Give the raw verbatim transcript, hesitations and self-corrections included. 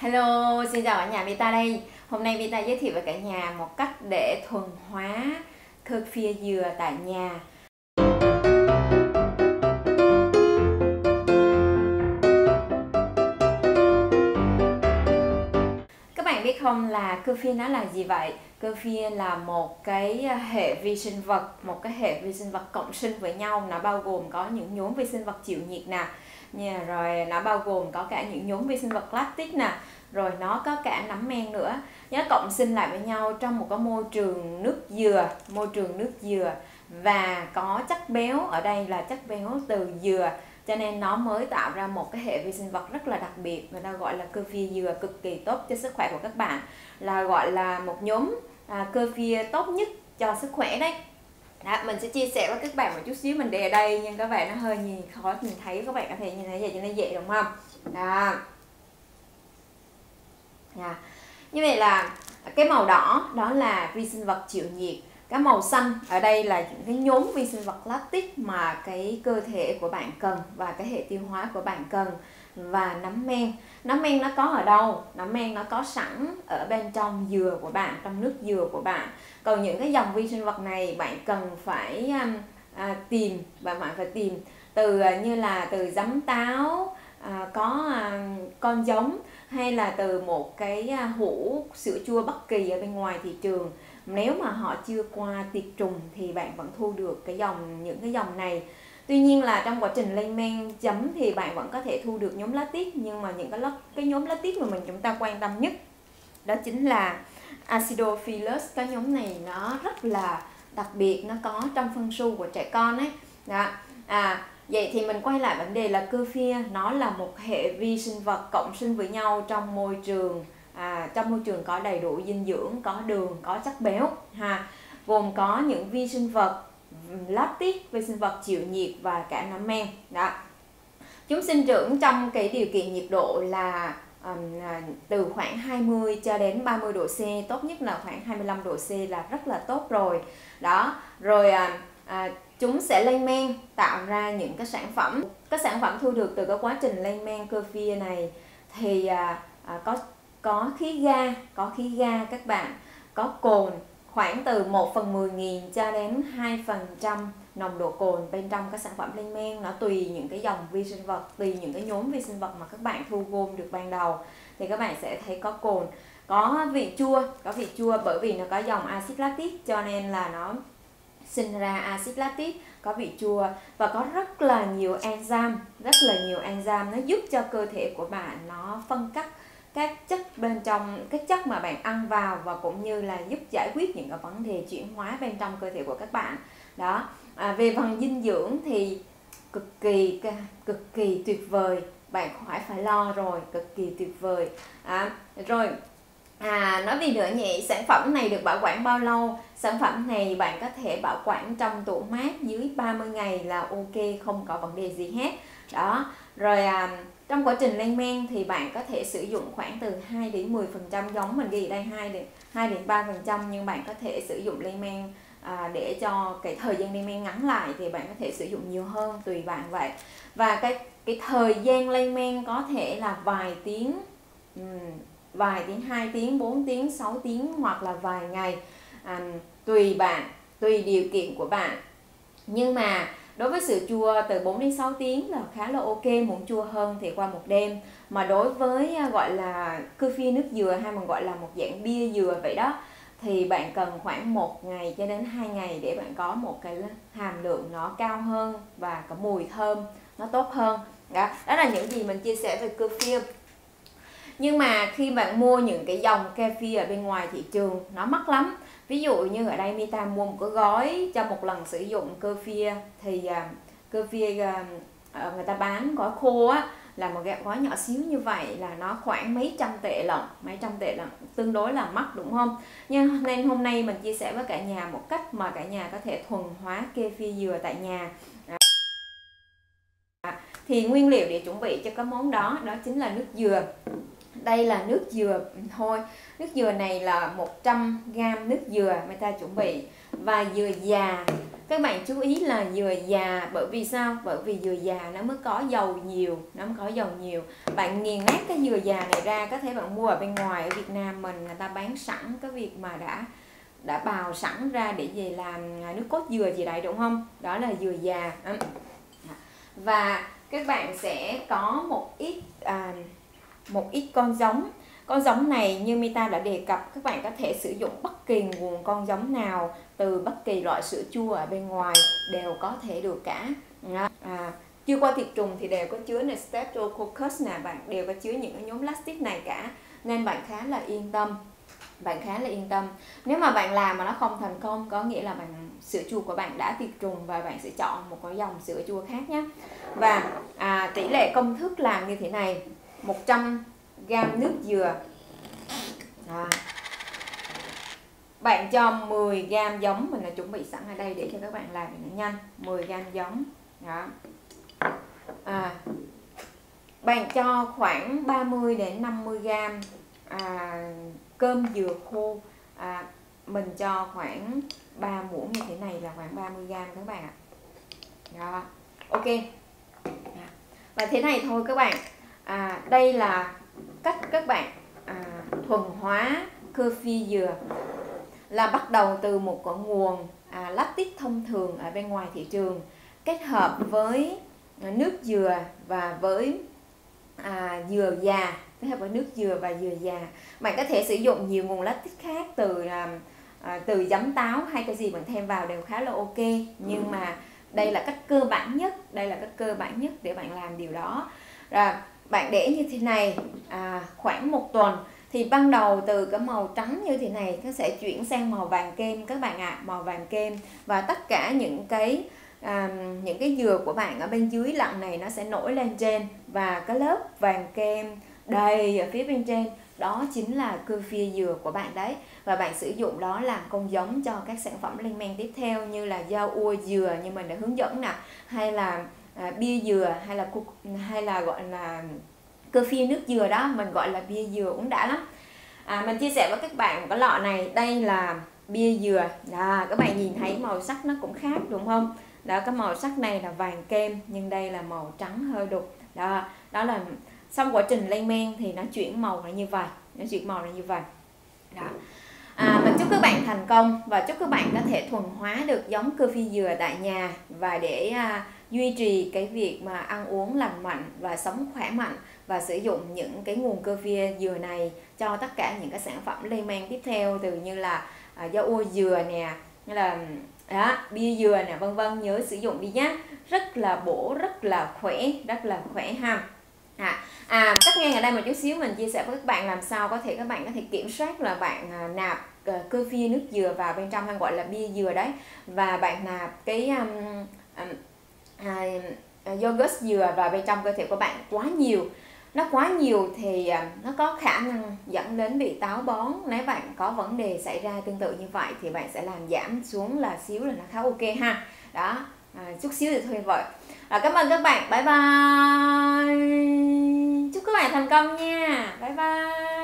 Hello, xin chào cả nhà, Mita đây. Hôm nay Mita giới thiệu với cả nhà một cách để thuần hóa kefir dừa tại nhà. Các bạn biết không là kefir nó là gì vậy? Kefir là một cái hệ vi sinh vật, một cái hệ vi sinh vật cộng sinh với nhau. Nó bao gồm có những nhóm vi sinh vật chịu nhiệt nè, Yeah, rồi nó bao gồm có cả những nhóm vi sinh vật lactic nè, rồi nó có cả nấm men nữa. Nó cộng sinh lại với nhau trong một cái môi trường nước dừa, môi trường nước dừa và có chất béo, ở đây là chất béo từ dừa, cho nên nó mới tạo ra một cái hệ vi sinh vật rất là đặc biệt, người ta gọi là kefir dừa, cực kỳ tốt cho sức khỏe của các bạn, là gọi là một nhóm à, kefir tốt nhất cho sức khỏe đấy. Đó, mình sẽ chia sẻ với các bạn một chút xíu, mình đề ở đây nhưng các bạn nó hơi nhìn khó nhìn thấy, các bạn có thể nhìn thấy vậy cho nó dễ, đúng không? Đó. Yeah. Như vậy là cái màu đỏ đó là vi sinh vật chịu nhiệt, cái màu xanh ở đây là những cái nhóm vi sinh vật lactic mà cái cơ thể của bạn cần và cái hệ tiêu hóa của bạn cần, và nấm men. Nấm men nó có ở đâu? Nấm men nó có sẵn ở bên trong dừa của bạn, trong nước dừa của bạn. Còn những cái dòng vi sinh vật này bạn cần phải à, tìm và bạn phải tìm từ như là từ giấm táo à, có à, con giống, hay là từ một cái hũ sữa chua bất kỳ ở bên ngoài thị trường. Nếu mà họ chưa qua tiệt trùng thì bạn vẫn thu được cái dòng những cái dòng này. Tuy nhiên là trong quá trình lên men chấm thì bạn vẫn có thể thu được nhóm lactic, nhưng mà những cái lớp cái nhóm lactic mà mình chúng ta quan tâm nhất đó chính là acidophilus. Cái nhóm này nó rất là đặc biệt, nó có trong phân su của trẻ con ấy. Đó. À, vậy thì mình quay lại vấn đề là kefir, nó là một hệ vi sinh vật cộng sinh với nhau trong môi trường à, trong môi trường có đầy đủ dinh dưỡng, có đường, có chất béo ha, gồm có những vi sinh vật lactic, vi sinh vật chịu nhiệt và cả nấm men. Đó. Chúng sinh trưởng trong cái điều kiện nhiệt độ là um, từ khoảng hai mươi cho đến ba mươi độ C, tốt nhất là khoảng hai mươi lăm độ C là rất là tốt rồi. Đó, rồi à, à, chúng sẽ lên men tạo ra những cái sản phẩm. Các sản phẩm thu được từ cái quá trình lên men kefir này thì à, à, có có khí ga, có khí ga các bạn, có cồn, khoảng từ một phần mười nghìn cho đến hai phần trăm nồng độ cồn bên trong các sản phẩm lên men. Nó tùy những cái dòng vi sinh vật, tùy những cái nhóm vi sinh vật mà các bạn thu gom được ban đầu thì các bạn sẽ thấy có cồn, có vị chua, có vị chua bởi vì nó có dòng axit lactic cho nên là nó sinh ra axit lactic, có vị chua và có rất là nhiều enzyme, rất là nhiều enzyme nó giúp cho cơ thể của bạn nó phân cách các chất bên trong, các chất mà bạn ăn vào, và cũng như là giúp giải quyết những cái vấn đề chuyển hóa bên trong cơ thể của các bạn. Đó, à, về phần dinh dưỡng thì cực kỳ cực kỳ tuyệt vời, bạn khỏi phải lo rồi, cực kỳ tuyệt vời. À, rồi à, nói gì nữa nhỉ, sản phẩm này được bảo quản bao lâu? Sản phẩm này bạn có thể bảo quản trong tủ mát dưới ba mươi ngày là ok, không có vấn đề gì hết. Đó, rồi à, trong quá trình lên men thì bạn có thể sử dụng khoảng từ hai đến mười phần trăm, giống mình ghi đây hai đến ba phần trăm, nhưng bạn có thể sử dụng lên men à, để cho cái thời gian lên men ngắn lại thì bạn có thể sử dụng nhiều hơn, tùy bạn vậy. Và cái cái thời gian lên men có thể là vài tiếng, um, vài tiếng, hai tiếng, bốn tiếng, sáu tiếng hoặc là vài ngày, à, tùy bạn, tùy điều kiện của bạn. Nhưng mà đối với sữa chua từ bốn đến sáu tiếng là khá là ok, muốn chua hơn thì qua một đêm. Mà đối với gọi là kefir nước dừa hay mình gọi là một dạng bia dừa vậy đó, thì bạn cần khoảng một ngày cho đến hai ngày để bạn có một cái hàm lượng nó cao hơn và có mùi thơm nó tốt hơn. Đó, đó là những gì mình chia sẻ về kefir. Nhưng mà khi bạn mua những cái dòng kefir ở bên ngoài thị trường nó mắc lắm. Ví dụ như ở đây Mita mua một cái gói cho một lần sử dụng kefir thì uh, kefir uh, người ta bán gói khô á, là một cái gói nhỏ xíu như vậy là nó khoảng mấy trăm tệ lận, mấy trăm tệ lận, tương đối là mắc đúng không? Nhưng nên hôm nay mình chia sẻ với cả nhà một cách mà cả nhà có thể thuần hóa kefir dừa tại nhà. Thì nguyên liệu để chuẩn bị cho cái món đó đó chính là nước dừa. Đây là nước dừa thôi. Nước dừa này là một trăm gam nước dừa mà ta chuẩn bị. Và dừa già, các bạn chú ý là dừa già, bởi vì sao? Bởi vì dừa già nó mới có dầu nhiều, nó mới có dầu nhiều. Bạn nghiền nát cái dừa già này ra, có thể bạn mua ở bên ngoài, ở Việt Nam mình người ta bán sẵn cái việc mà đã đã bào sẵn ra để về làm nước cốt dừa gì đấy, đúng không? Đó là dừa già. Và các bạn sẽ có một ít à, một ít con giống. Con giống này như Mita đã đề cập, các bạn có thể sử dụng bất kỳ nguồn con giống nào, từ bất kỳ loại sữa chua ở bên ngoài đều có thể được cả. À, chưa qua tiệt trùng thì đều có chứa này, Streptococcus nè, bạn đều có chứa những nhóm lactic này cả, nên bạn khá là yên tâm. Bạn khá là yên tâm. Nếu mà bạn làm mà nó không thành công, có nghĩa là bạn sữa chua của bạn đã tiệt trùng và bạn sẽ chọn một cái dòng sữa chua khác nhé. Và à, tỷ lệ công thức làm như thế này: một trăm gam nước dừa. À, bạn cho mười gam giống mình đã chuẩn bị sẵn ở đây để cho các bạn làm nó nhanh. mười gam giống. Đó. À, bạn cho khoảng ba mươi đến năm mươi gam à, cơm dừa khô. À, mình cho khoảng ba muỗng như thế này là khoảng ba mươi gam các bạn ạ. Đó. Ok. Và thế này thôi các bạn. À, đây là cách các bạn à, thuần hóa kefir dừa, là bắt đầu từ một cái nguồn à, lactic thông thường ở bên ngoài thị trường, kết hợp với nước dừa và với à, dừa già, kết hợp với nước dừa và dừa già. Bạn có thể sử dụng nhiều nguồn lactic khác từ à, từ giấm táo hay cái gì bạn thêm vào đều khá là ok, nhưng mà đây là cách cơ bản nhất, đây là cách cơ bản nhất để bạn làm điều đó. Rồi, bạn để như thế này à, khoảng một tuần thì ban đầu từ cái màu trắng như thế này nó sẽ chuyển sang màu vàng kem các bạn ạ, à, màu vàng kem, và tất cả những cái à, những cái dừa của bạn ở bên dưới lặng này nó sẽ nổi lên trên, và cái lớp vàng kem đầy ở phía bên trên đó chính là kefir dừa của bạn đấy. Và bạn sử dụng đó làm con giống cho các sản phẩm lên men tiếp theo, như là dao ua dừa như mình đã hướng dẫn nè, hay là À, bia dừa, hay là hay là gọi là kefir nước dừa đó, mình gọi là bia dừa cũng đã lắm. À, mình chia sẻ với các bạn cái lọ này, đây là bia dừa. À, các bạn nhìn thấy màu sắc nó cũng khác đúng không? Đó, cái màu sắc này là vàng kem nhưng đây là màu trắng hơi đục. Đó, đó là xong quá trình lên men thì nó chuyển màu là như vậy, nó chuyển màu là như vậy. Đó. À, mình chúc các bạn thành công và chúc các bạn có thể thuần hóa được giống kefir dừa tại nhà, và để à, duy trì cái việc mà ăn uống lành mạnh và sống khỏe mạnh, và sử dụng những cái nguồn kefir dừa này cho tất cả những cái sản phẩm lên men tiếp theo, từ như là à, dao ô dừa nè, như là đó, bia dừa nè, vân vân, nhớ sử dụng đi nhé. Rất là bổ, rất là khỏe, rất là khỏe ha. À, à, cắt ngang ở đây một chút xíu, mình chia sẻ với các bạn làm sao có thể các bạn có thể kiểm soát là bạn à, nạp à, kefir nước dừa vào bên trong, hay gọi là bia dừa đấy, và bạn nạp cái um, um, À, yogurt dừa vào bên trong cơ thể của bạn quá nhiều. Nó quá nhiều thì nó có khả năng dẫn đến bị táo bón. Nếu bạn có vấn đề xảy ra tương tự như vậy thì bạn sẽ làm giảm xuống là xíu là nó khá ok ha. Đó, à, chút xíu thì thôi vậy. À, cảm ơn các bạn, bye bye. Chúc các bạn thành công nha, bye bye.